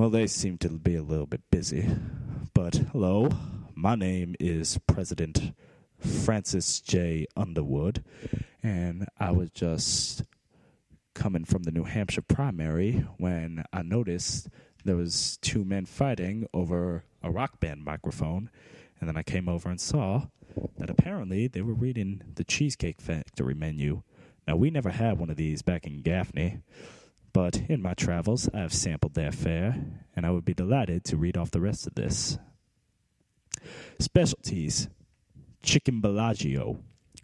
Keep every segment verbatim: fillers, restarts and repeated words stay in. Well, they seem to be a little bit busy. But hello, my name is President Francis J. Underwood, and I was just coming from the New Hampshire primary when I noticed there was two men fighting over a rock band microphone, and then I came over and saw that apparently they were reading the Cheesecake Factory menu. Now, we never had one of these back in Gaffney, but in my travels, I have sampled their fare, and I would be delighted to read off the rest of this. Specialties: chicken Bellagio,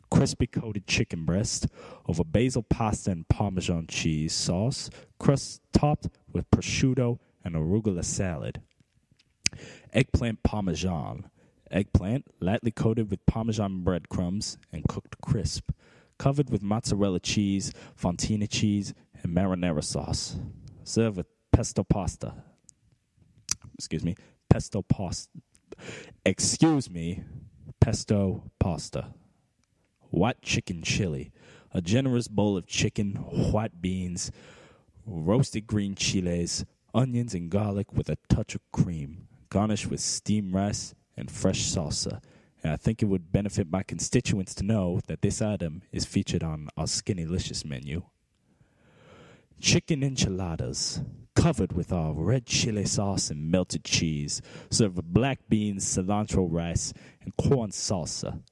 crispy coated chicken breast over basil pasta and Parmesan cheese sauce, crust topped with prosciutto and arugula salad. Eggplant Parmesan, eggplant lightly coated with Parmesan breadcrumbs and cooked crisp, covered with mozzarella cheese, fontina cheese, and marinara sauce. Served with pesto pasta. Excuse me, pesto pasta. Excuse me, pesto pasta. White chicken chili, a generous bowl of chicken, white beans, roasted green chiles, onions and garlic with a touch of cream, garnished with steamed rice and fresh salsa. And I think it would benefit my constituents to know that this item is featured on our Skinnylicious menu. Chicken enchiladas, covered with our red chili sauce and melted cheese, served with black beans, cilantro rice, and corn salsa.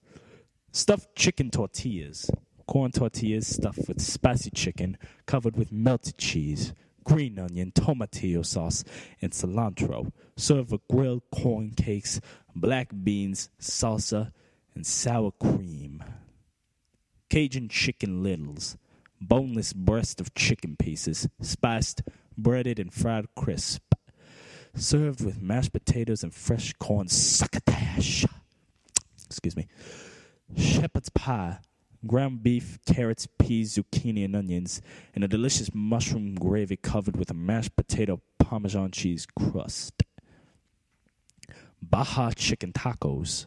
Stuffed chicken tortillas, corn tortillas stuffed with spicy chicken, covered with melted cheese, green onion, tomatillo sauce, and cilantro, served with grilled corn cakes, black beans, salsa, and sour cream. Cajun chicken littles, boneless breast of chicken pieces, spiced, breaded, and fried crisp, served with mashed potatoes and fresh corn succotash. Excuse me. Shepherd's pie, ground beef, carrots, peas, zucchini, and onions, and a delicious mushroom gravy covered with a mashed potato Parmesan cheese crust. Baja chicken tacos,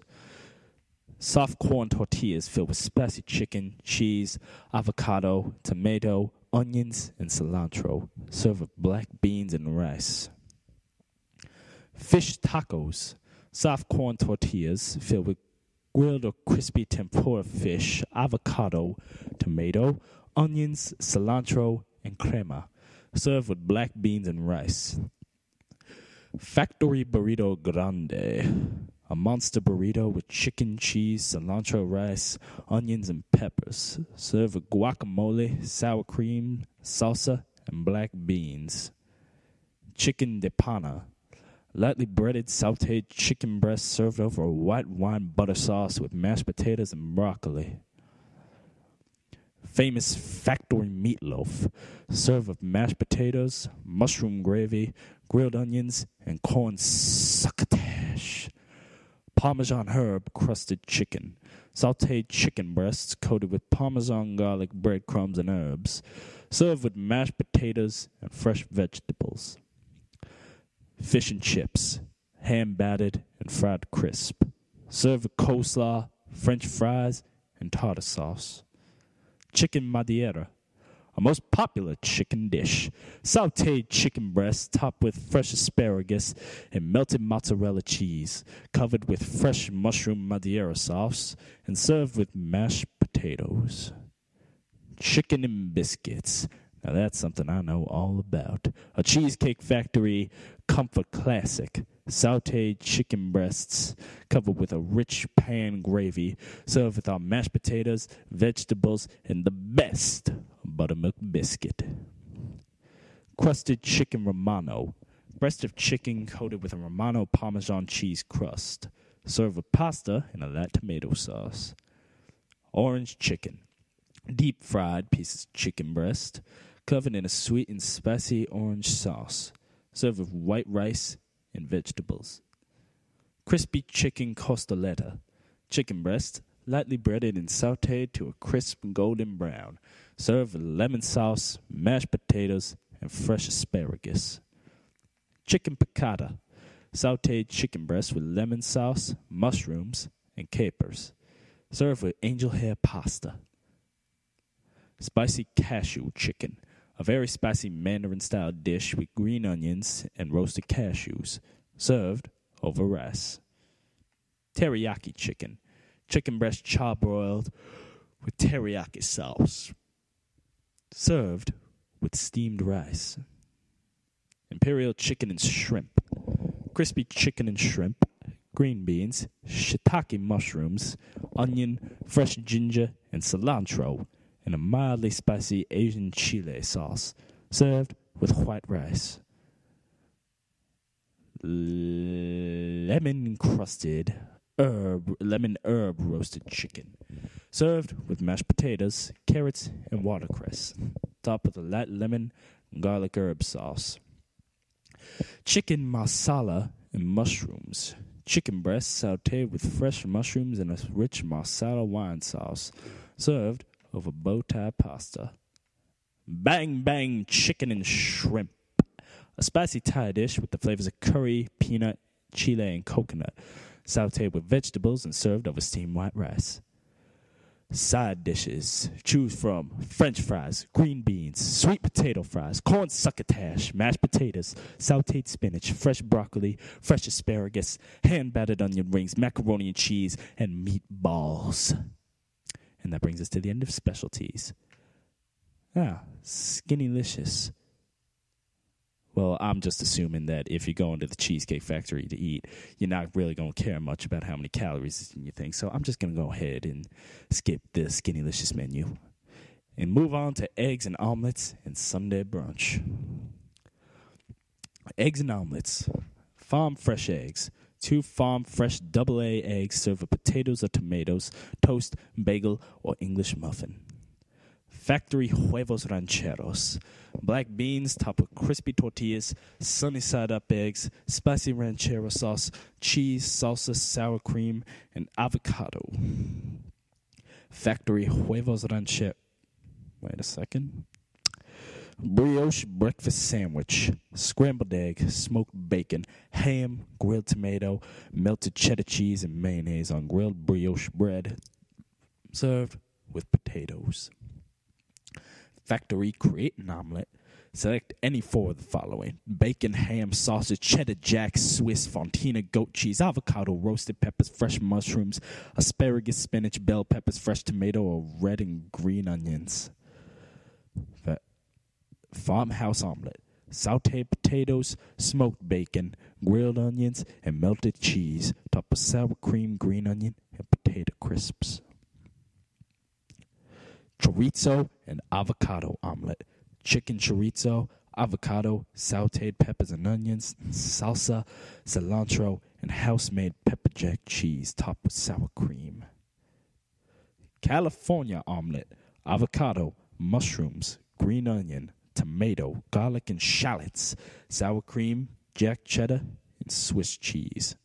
soft corn tortillas filled with spicy chicken, cheese, avocado, tomato, onions, and cilantro, served with black beans and rice. Fish tacos, soft corn tortillas filled with grilled or crispy tempura fish, avocado, tomato, onions, cilantro, and crema, served with black beans and rice. Factory burrito grande, a monster burrito with chicken, cheese, cilantro, rice, onions, and peppers, served with guacamole, sour cream, salsa, and black beans. Chicken de panna, lightly breaded, sautéed chicken breast served over a white wine butter sauce with mashed potatoes and broccoli. Famous factory meatloaf, served with mashed potatoes, mushroom gravy, grilled onions, and corn succotash. Parmesan herb crusted chicken, sautéed chicken breasts coated with Parmesan garlic, breadcrumbs, and herbs, served with mashed potatoes and fresh vegetables. Fish and chips, hand-battered and fried crisp, served with coleslaw, French fries, and tartar sauce. Chicken madeira, a most popular chicken dish, sautéed chicken breast topped with fresh asparagus and melted mozzarella cheese, covered with fresh mushroom madeira sauce, and served with mashed potatoes. Chicken and biscuits. Now that's something I know all about. A Cheesecake Factory comfort classic. Sautéed chicken breasts covered with a rich pan gravy, served with our mashed potatoes, vegetables, and the best buttermilk biscuit. Crusted chicken Romano, breast of chicken coated with a Romano Parmesan cheese crust, served with pasta and a light tomato sauce. Orange chicken, deep fried pieces of chicken breast covered in a sweet and spicy orange sauce, served with white rice and vegetables. Crispy chicken costoletta, chicken breast lightly breaded and sautéed to a crisp golden brown, served with lemon sauce, mashed potatoes, and fresh asparagus. Chicken piccata, sautéed chicken breast with lemon sauce, mushrooms, and capers, served with angel hair pasta. Spicy cashew chicken, a very spicy Mandarin-style dish with green onions and roasted cashews, served over rice. Teriyaki chicken, chicken breast charbroiled with teriyaki sauce, served with steamed rice. Imperial chicken and shrimp, crispy chicken and shrimp, green beans, shiitake mushrooms, onion, fresh ginger, and cilantro, and a mildly spicy Asian chili sauce, served with white rice. Lemon-crusted herb, lemon herb roasted chicken, served with mashed potatoes, carrots, and watercress, topped with a light lemon and garlic herb sauce. Chicken marsala and mushrooms, chicken breast sautéed with fresh mushrooms and a rich marsala wine sauce, served over bow tie pasta. Bang bang chicken and shrimp, a spicy Thai dish with the flavors of curry, peanut, chili, and coconut, sautéed with vegetables and served over steamed white rice. Side dishes, choose from French fries, green beans, sweet potato fries, corn succotash, mashed potatoes, sautéed spinach, fresh broccoli, fresh asparagus, hand-battered onion rings, macaroni and cheese, and meatballs. And that brings us to the end of specialties. Ah, Skinnylicious. Well, I'm just assuming that if you're going to the Cheesecake Factory to eat, you're not really going to care much about how many calories is in your thing. So I'm just going to go ahead and skip the Skinnylicious menu and move on to eggs and omelets and Sunday brunch. Eggs and omelets. Farm fresh eggs. Two farm fresh double A eggs served with potatoes or tomatoes, toast, bagel, or English muffin. Factory huevos rancheros. Black beans topped with crispy tortillas, sunny side up eggs, spicy ranchero sauce, cheese, salsa, sour cream, and avocado. Factory huevos rancheros. Wait a second. Brioche breakfast sandwich. Scrambled egg, smoked bacon, ham, grilled tomato, melted cheddar cheese, and mayonnaise on grilled brioche bread. Served with potatoes. Factory create an omelet. Select any four of the following: bacon, ham, sausage, cheddar jack, Swiss, fontina, goat cheese, avocado, roasted peppers, fresh mushrooms, asparagus, spinach, bell peppers, fresh tomato, or red and green onions. Farmhouse omelet. Sauteed potatoes, smoked bacon, grilled onions, and melted cheese, topped with sour cream, green onion, and potato crisps. Chorizo and avocado omelet. Chicken chorizo, avocado, sauteed peppers and onions, salsa, cilantro, and house-made pepper jack cheese topped with sour cream. California omelet. Avocado, mushrooms, green onion, tomato, garlic and shallots, sour cream, jack cheddar, and Swiss cheese.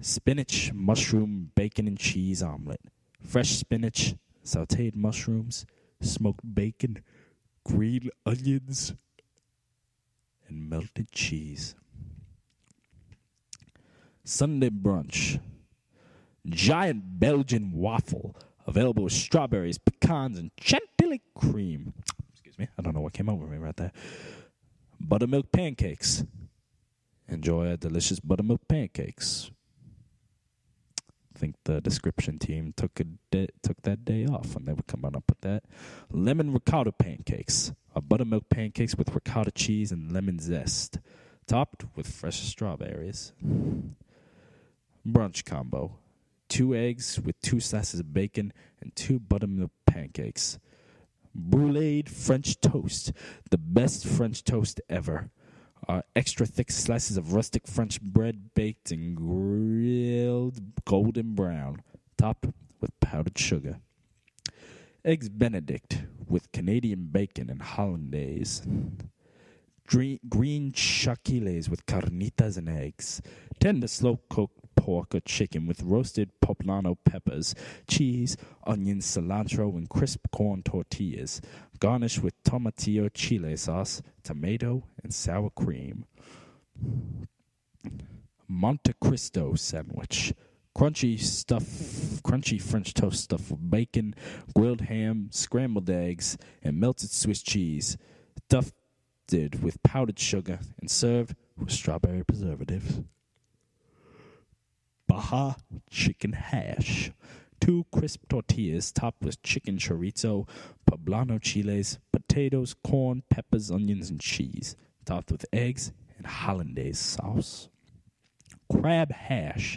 Spinach, mushroom, bacon, and cheese omelet. Fresh spinach, sauteed mushrooms, smoked bacon, green onions, and melted cheese. Sunday brunch. Giant Belgian waffle, available with strawberries, pecans, and chantilly cream. Excuse me, I don't know what came over me right there. Buttermilk pancakes. Enjoy our delicious buttermilk pancakes. I think the description team took a de- took that day off when they were coming up with that. Lemon ricotta pancakes are buttermilk pancakes with ricotta cheese and lemon zest, topped with fresh strawberries. Brunch combo: two eggs with two slices of bacon and two buttermilk pancakes. Bruleed French toast, the best French toast ever. Are extra thick slices of rustic French bread baked and grilled golden brown, topped with powdered sugar. Eggs Benedict with Canadian bacon and hollandaise. Dre- green chilaquiles with carnitas and eggs. Tender slow-cooked pork or chicken with roasted poblano peppers, cheese, onions, cilantro, and crisp corn tortillas. Garnish with tomatillo chile sauce, tomato, and sour cream. Monte Cristo sandwich. Crunchy stuff, crunchy French toast stuffed with bacon, grilled ham, scrambled eggs, and melted Swiss cheese. stuffed with powdered sugar and served with strawberry preservatives. Baja chicken hash. Two crisp tortillas topped with chicken chorizo, poblano chiles, potatoes, corn, peppers, onions, and cheese, topped with eggs and hollandaise sauce. Crab hash.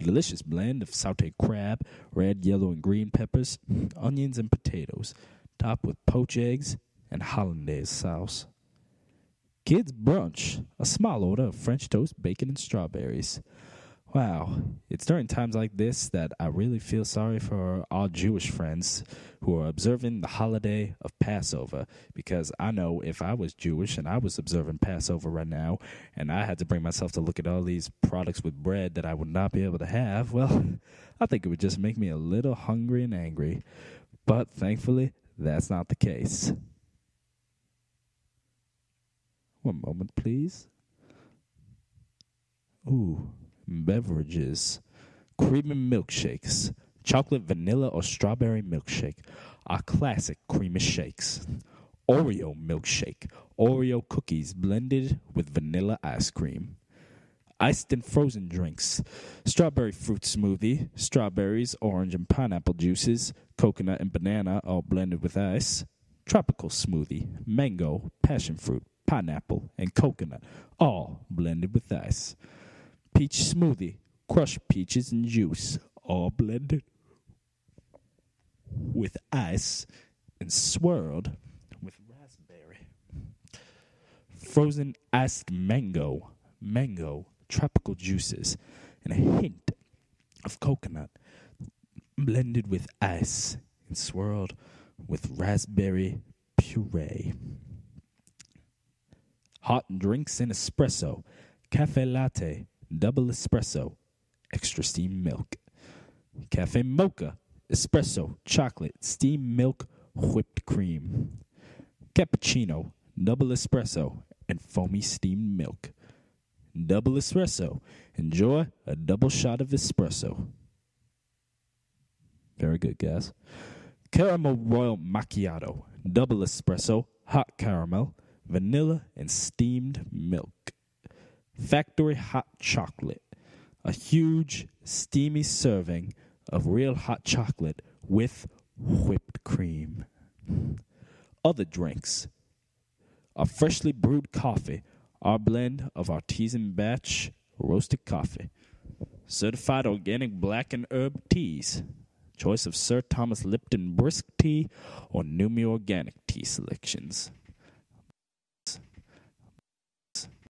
A delicious blend of sauteed crab, red, yellow, and green peppers, onions, and potatoes, topped with poached eggs and hollandaise sauce. Kids' brunch. A small order of French toast, bacon, and strawberries. Wow, it's during times like this that I really feel sorry for our Jewish friends who are observing the holiday of Passover, because I know if I was Jewish and I was observing Passover right now and I had to bring myself to look at all these products with bread that I would not be able to have, well, I think it would just make me a little hungry and angry. But thankfully, that's not the case. One moment, please. Ooh. Beverages. Creamy milkshakes. Chocolate, vanilla, or strawberry milkshake are classic creamy shakes. Oreo milkshake. Oreo cookies blended with vanilla ice cream. Iced and frozen drinks. Strawberry fruit smoothie. Strawberries, orange, and pineapple juices. Coconut and banana all blended with ice. Tropical smoothie. Mango, passion fruit, pineapple, and coconut all blended with ice. Peach smoothie, crushed peaches and juice, all blended with ice and swirled with raspberry. Frozen iced mango, mango, tropical juices, and a hint of coconut, blended with ice and swirled with raspberry puree. Hot drinks and espresso, cafe latte, double espresso, extra steamed milk. Cafe mocha, espresso, chocolate, steamed milk, whipped cream. Cappuccino, double espresso, and foamy steamed milk. Double espresso. Enjoy a double shot of espresso. Very good, guys. Caramel Royal Macchiato, double espresso, hot caramel, vanilla, and steamed milk. Factory hot chocolate, a huge steamy serving of real hot chocolate with whipped cream. Other drinks, a freshly brewed coffee, our blend of artisan batch roasted coffee. Certified organic black and herb teas, choice of Sir Thomas Lipton brisk tea or Numi organic tea selections.